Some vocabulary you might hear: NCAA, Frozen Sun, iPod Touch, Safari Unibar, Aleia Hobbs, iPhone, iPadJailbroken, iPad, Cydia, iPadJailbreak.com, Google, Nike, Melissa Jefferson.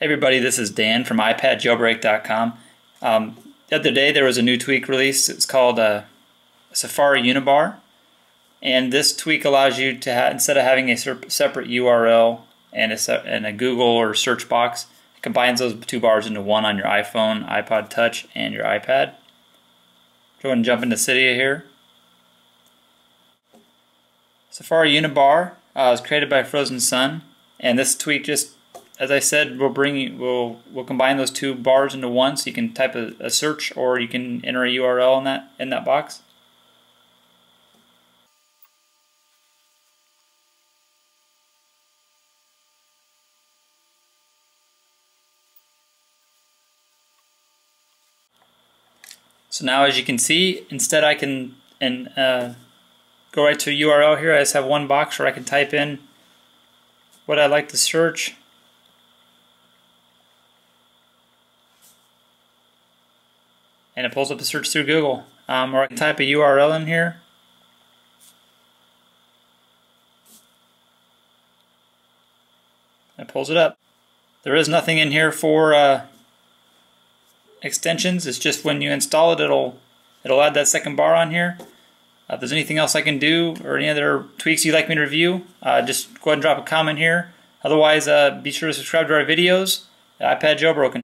Hey everybody, this is Dan from iPadJailbreak.com. The other day there was a new tweak released. It's called Safari Unibar, and this tweak allows you to instead of having a separate URL and a Google or search box, it combines those two bars into one on your iPhone, iPod Touch, and your iPad. Go ahead and jump into Cydia here. Safari Unibar was created by Frozen Sun, and this tweak just, as I said, we'll combine those two bars into one, so you can type a search, or you can enter a URL in that box. So now, as you can see, instead I can go right to a URL here. I just have one box where I can type in what I'd like to search. And it pulls up the search through Google. Or I can type a URL in here. And it pulls it up. There is nothing in here for extensions. It's just when you install it, it'll add that second bar on here. If there's anything else I can do or any other tweaks you'd like me to review, just go ahead and drop a comment here. Otherwise, be sure to subscribe to our videos at iPadJailbroken.